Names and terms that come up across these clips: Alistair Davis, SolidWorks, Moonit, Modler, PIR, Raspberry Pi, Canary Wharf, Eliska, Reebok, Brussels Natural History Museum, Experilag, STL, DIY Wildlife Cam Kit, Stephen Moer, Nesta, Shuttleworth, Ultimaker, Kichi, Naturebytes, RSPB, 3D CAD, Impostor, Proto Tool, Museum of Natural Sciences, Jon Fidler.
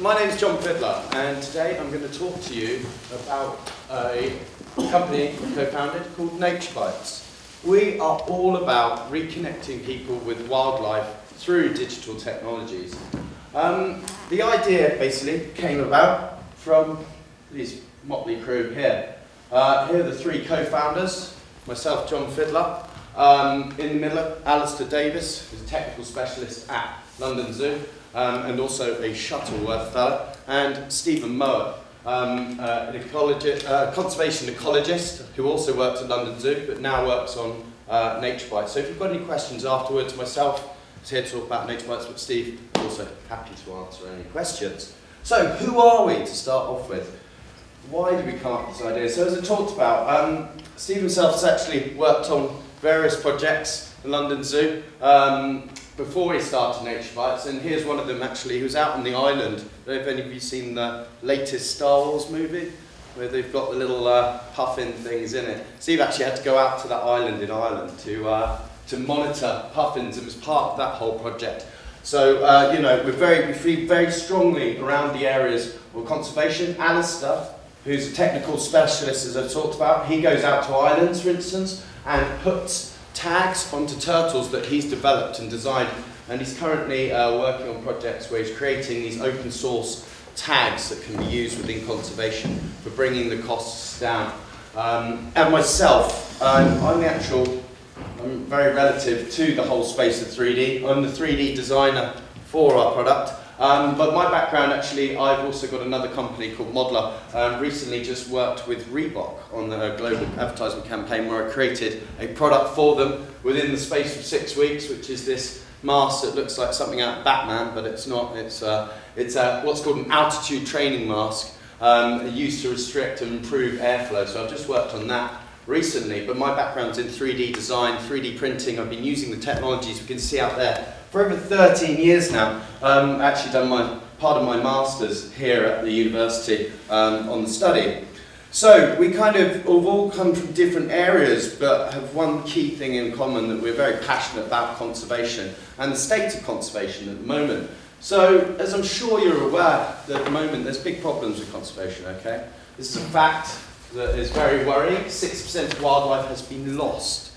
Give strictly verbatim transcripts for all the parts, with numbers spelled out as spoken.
My name is Jon Fidler, and today I'm going to talk to you about a company co-founded called Naturebytes. We are all about reconnecting people with wildlife through digital technologies. Um, the idea basically came about from this motley crew here. Uh, here are the three co-founders, myself, Jon Fidler, um, in the middle, Alistair Davis, who's a technical specialist at London Zoo, Um, and also a Shuttleworth fellow, and Stephen Moer, um, uh, an ecologist, uh, conservation ecologist who also works at London Zoo but now works on uh, Naturebytes. So if you've got any questions afterwards, myself is here to talk about Naturebytes, but Steve is also happy to answer any questions. So who are we to start off with? Why did we come up with this idea? So as I talked about, um, Steve himself has actually worked on various projects at London Zoo. Um, before he started Naturebytes, and here's one of them actually, who's out on the island. I don't know if any of you seen the latest Star Wars movie, where they've got the little uh, puffin things in it. Steve actually had to go out to that island in Ireland to, uh, to monitor puffins, and was part of that whole project. So, uh, you know, we're very, we feel very strongly around the areas of conservation. Alistair, who's a technical specialist, as I've talked about, he goes out to islands, for instance, and puts tags onto turtles that he's developed and designed, and he's currently uh, working on projects where he's creating these open source tags that can be used within conservation for bringing the costs down. Um, and myself, um, I'm the actual, I'm very relative to the whole space of three D. I'm the three D designer for our product. Um, but my background, actually, I've also got another company called Modler. Um, recently just worked with Reebok on the global advertisement campaign where I created a product for them within the space of six weeks, which is this mask that looks like something out of Batman, but it's not. It's, uh, it's uh, what's called an altitude training mask, um, used to restrict and improve airflow. So I've just worked on that recently, but my background's in three D design, three D printing. I've been using the technologies we can see out there for over thirteen years now. Um, actually done my, part of my master's here at the university um, on the study. So we kind of have all come from different areas, but have one key thing in common, that we're very passionate about conservation and the state of conservation at the moment. So as I'm sure you're aware, at the moment there's big problems with conservation, okay? This is a fact that is very worrying. six percent of wildlife has been lost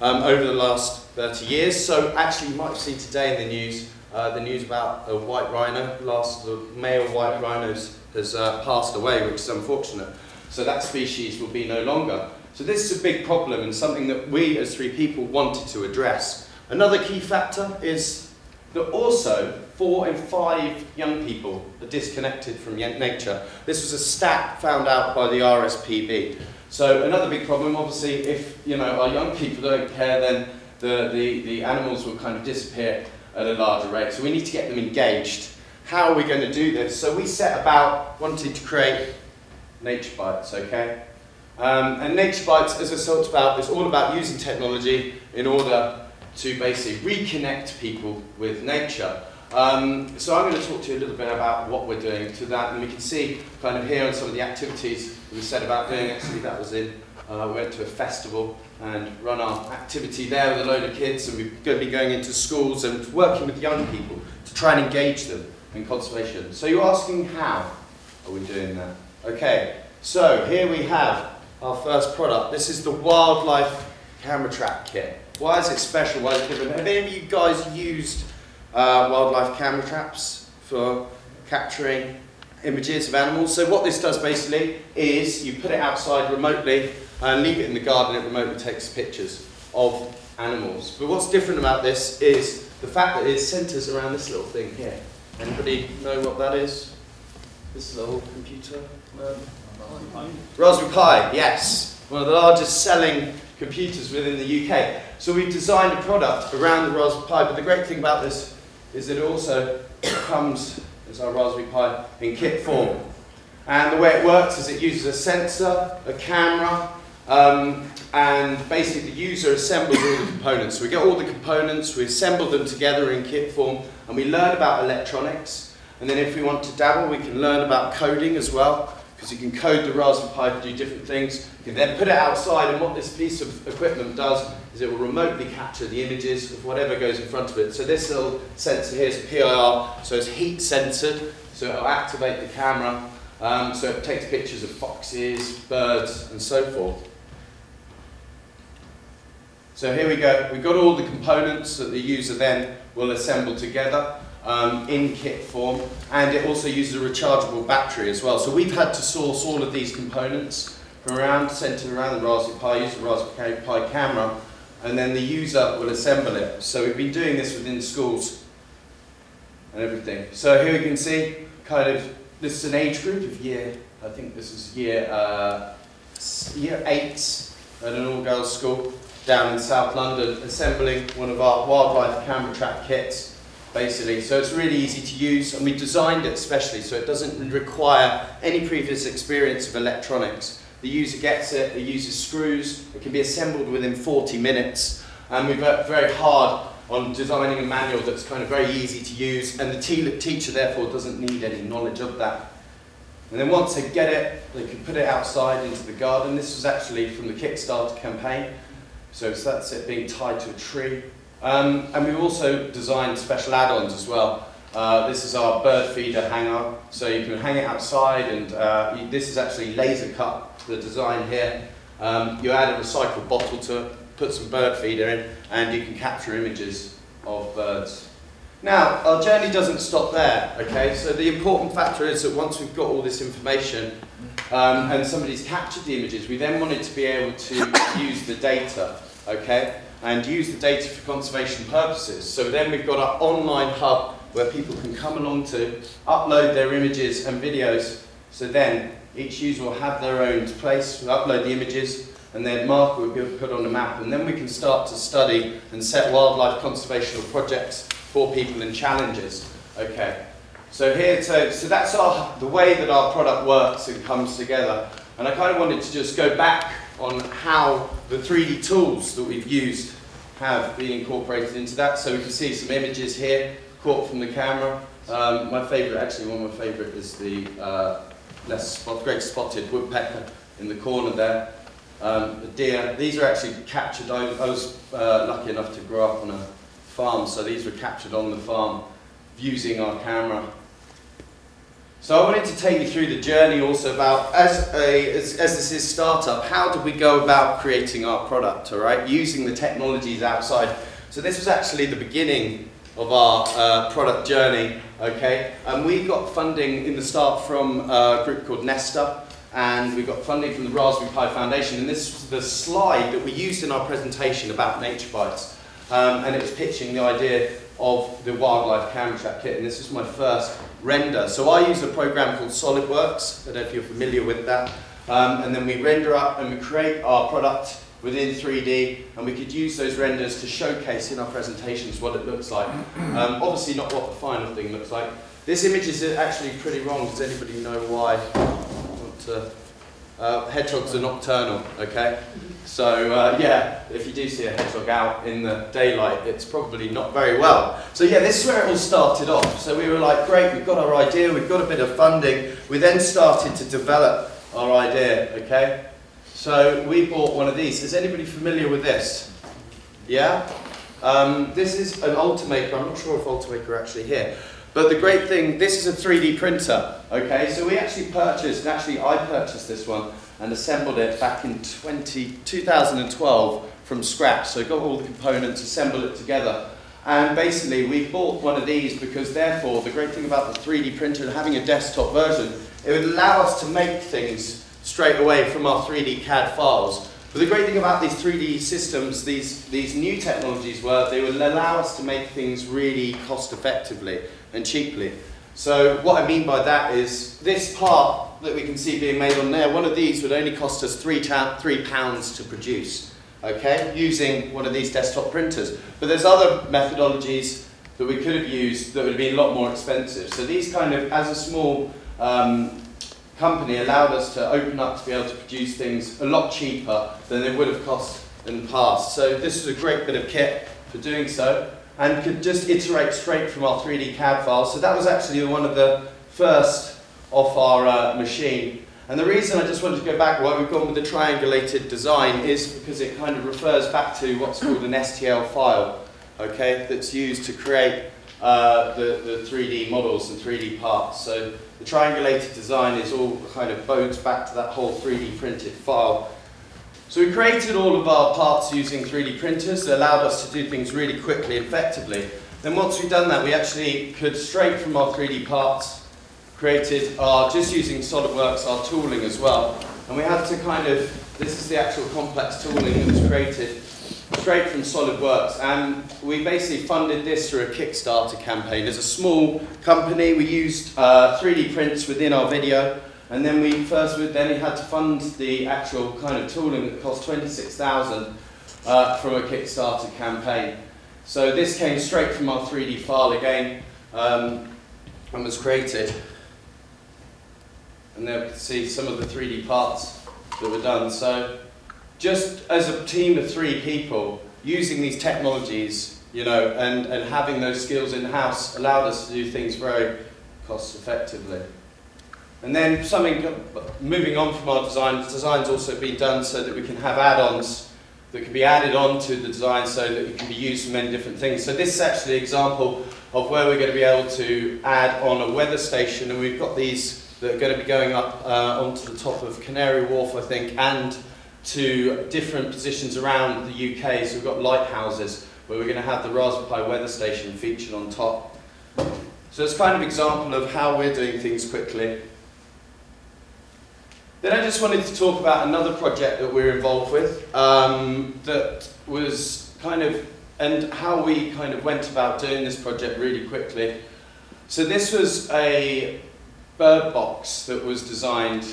um, over the last thirty years. So actually you might have seen today in the news, uh, the news about a white rhino. Last, the male white rhinos has uh, passed away, which is unfortunate. So that species will be no longer. So this is a big problem and something that we as three people wanted to address. Another key factor is that also four in five young people are disconnected from nature. This was a stat found out by the R S P B. So another big problem, obviously, if you know our young people don't care, then The, the, the animals will kind of disappear at a larger rate. So we need to get them engaged. How are we going to do this? So we set about wanting to create Naturebytes, okay? Um, and Naturebytes, as I talked about, is all about using technology in order to basically reconnect people with nature. Um, so I'm going to talk to you a little bit about what we're doing to that, and we can see kind of here on some of the activities we said about doing. Actually, that was in, uh, we went to a festival and run our activity there with a load of kids, and we're going to be going into schools and working with young people to try and engage them in conservation. So you're asking, how are we doing that? Okay, so here we have our first product. This is the Wildlife Camera Trap Kit. Why is it special? Why is it different? Have any of you guys used uh, wildlife camera traps for capturing images of animals? So what this does basically is you put it outside remotely and leave it in the garden, it remotely takes pictures of animals. But what's different about this is the fact that it centres around this little thing here. Anybody know what that is? This is a whole computer. Um, Raspberry Pi, yes. One of the largest selling computers within the U K. So we've designed a product around the Raspberry Pi, but the great thing about this is that it also comes as our Raspberry Pi in kit form. And the way it works is it uses a sensor, a camera, Um, and basically the user assembles all the components. So we get all the components, we assemble them together in kit form, and we learn about electronics. And then if we want to dabble, we can learn about coding as well, because you can code the Raspberry Pi to do different things. You can then put it outside, and what this piece of equipment does is it will remotely capture the images of whatever goes in front of it. So this little sensor here is P I R, so it's heat censored. So it'll activate the camera, um, so it takes pictures of foxes, birds, and so forth. So here we go. We've got all the components that the user then will assemble together um, in kit form, and it also uses a rechargeable battery as well. So we've had to source all of these components from around, centered around the Raspberry Pi, use the Raspberry Pi camera, and then the user will assemble it. So we've been doing this within schools and everything. So here we can see kind of, this is an age group of year, I think this is year, uh, year eight at an all-girls school down in South London, assembling one of our wildlife camera trap kits, basically. So it's really easy to use, and we designed it especially so it doesn't require any previous experience of electronics. The user gets it, it uses screws, it can be assembled within forty minutes, and we've worked very hard on designing a manual that's kind of very easy to use, and the te teacher therefore doesn't need any knowledge of that. And then once they get it, they can put it outside into the garden. This was actually from the Kickstarter campaign, so, so that's it being tied to a tree. Um, and we've also designed special add-ons as well. Uh, this is our bird feeder hanger, so you can hang it outside, and uh, you, this is actually laser cut, the design here. Um, you add a recycled bottle to it, put some bird feeder in, and you can capture images of birds. Now, our journey doesn't stop there, okay? So the important factor is that once we've got all this information um, and somebody's captured the images, we then wanted to be able to use the data, okay? And use the data for conservation purposes. So then we've got our online hub where people can come along to upload their images and videos, so then each user will have their own place, we'll upload the images, and then mark will be put on a map, and then we can start to study and set wildlife conservational projects for people and challenges. Okay, so here, so, so that's our, the way that our product works and comes together. And I kind of wanted to just go back on how the three D tools that we've used have been incorporated into that. So we can see some images here, caught from the camera. Um, my favorite, actually one of my favorite is the uh, less spot, great spotted woodpecker in the corner there. Um, the deer, these are actually captured, I, I was uh, lucky enough to grow up on a farm, so these were captured on the farm using our camera. So I wanted to take you through the journey also about, as, a, as, as this is startup, how did we go about creating our product, all right? Using the technologies outside. So this was actually the beginning of our uh, product journey, okay? And we got funding in the start from a group called Nesta, and we got funding from the Raspberry Pi Foundation, and this was the slide that we used in our presentation about Naturebytes, um, and it was pitching the idea of the wildlife camera trap kit, and this is my first render. So I use a program called SolidWorks, I don't know if you're familiar with that, um, and then we render up and we create our product within three D, and we could use those renders to showcase in our presentations what it looks like. Um, obviously not what the final thing looks like. This image is actually pretty wrong. Does anybody know why? Uh, hedgehogs are nocturnal, okay? So uh, yeah, if you do see a hedgehog out in the daylight, it's probably not very well. So yeah, this is where it all started off. So we were like, great, we've got our idea, we've got a bit of funding. We then started to develop our idea, okay? So we bought one of these. Is anybody familiar with this? Yeah? Um, this is an Ultimaker. I'm not sure if Ultimaker are actually here. But the great thing, this is a three D printer. Okay, so we actually purchased, and actually I purchased this one and assembled it back in twenty, two thousand twelve from scratch. So got all the components, assembled it together. And basically we bought one of these because therefore the great thing about the three D printer and having a desktop version, it would allow us to make things straight away from our three D C A D files. But the great thing about these three D systems, these, these new technologies were, they will allow us to make things really cost effectively and cheaply. So what I mean by that is this part that we can see being made on there, one of these would only cost us three, three pounds to produce, okay, using one of these desktop printers. But there's other methodologies that we could have used that would be a lot more expensive. So these kind of, as a small, um, company allowed us to open up to be able to produce things a lot cheaper than they would have cost in the past. So this is a great bit of kit for doing so, and could just iterate straight from our three D C A D files. So that was actually one of the first off our uh, machine. And the reason I just wanted to go back why we've gone with the triangulated design is because it kind of refers back to what's called an S T L file, okay, that's used to create uh, the, the three D models and three D parts. So the triangulated design is all kind of bows back to that whole three D printed file. So we created all of our parts using three D printers that allowed us to do things really quickly, effectively. Then once we've done that, we actually could, straight from our three D parts, created our, just using SolidWorks, our tooling as well. And we had to kind of, this is the actual complex tooling that was created straight from SolidWorks. And we basically funded this through a Kickstarter campaign. As a small company, we used uh, three D prints within our video. And then we first, then we had to fund the actual kind of tooling that cost twenty-six thousand dollars uh, from a Kickstarter campaign. So this came straight from our three D file again, um, and was created. And there we can see some of the three D parts that were done. So just as a team of three people, using these technologies, you know, and, and having those skills in-house allowed us to do things very cost-effectively. And then something, moving on from our design, design's also been done so that we can have add-ons that can be added on to the design so that it can be used for many different things. So this is actually an example of where we're going to be able to add on a weather station, and we've got these that are going to be going up uh, onto the top of Canary Wharf, I think, and to different positions around the U K. So we've got lighthouses where we're going to have the Raspberry Pi weather station featured on top. So it's kind of an example of how we're doing things quickly. Then I just wanted to talk about another project that we're involved with um, that was kind of, and how we kind of went about doing this project really quickly. So this was a bird box that was designed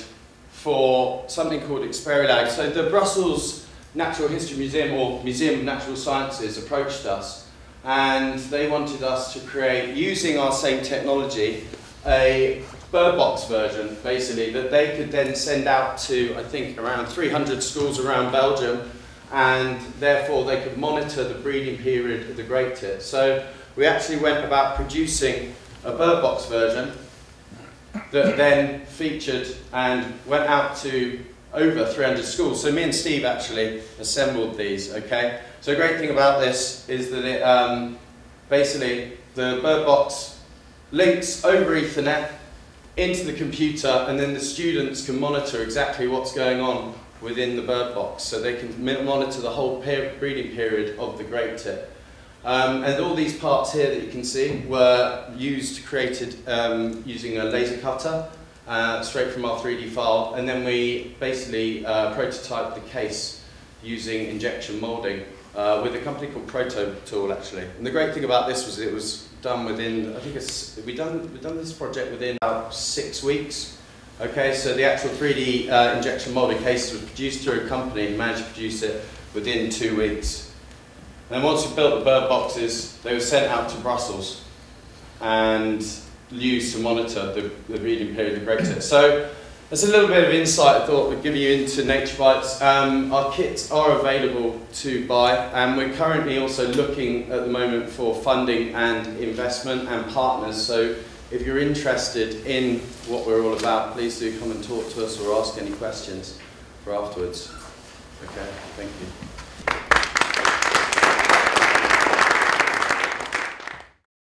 for something called Experilag. So the Brussels Natural History Museum, or Museum of Natural Sciences, approached us, and they wanted us to create, using our same technology, a bird box version, basically, that they could then send out to, I think, around three hundred schools around Belgium, and therefore they could monitor the breeding period of the great tit. So we actually went about producing a bird box version that then featured and went out to over three hundred schools. So me and Steve actually assembled these, okay? So a great thing about this is that it, um, basically, the bird box links over Ethernet into the computer, and then the students can monitor exactly what's going on within the bird box, so they can monitor the whole per breeding period of the great tit. Um, and all these parts here that you can see were used, created um, using a laser cutter, uh, straight from our three D file, and then we basically uh, prototyped the case using injection moulding uh, with a company called Proto Tool, actually. And the great thing about this was it was done within, I think it's, we've done, we've done this project within about six weeks. Okay, so the actual three D uh, injection molding cases were produced through a company and managed to produce it within two weeks. And then once we built the bird boxes, they were sent out to Brussels and used to monitor the, the breeding period of Brexit. So that's a little bit of insight I thought we'd give you into Naturebytes. Um, our kits are available to buy, and we're currently also looking at the moment for funding and investment and partners. So if you're interested in what we're all about, please do come and talk to us or ask any questions for afterwards. Okay, thank you.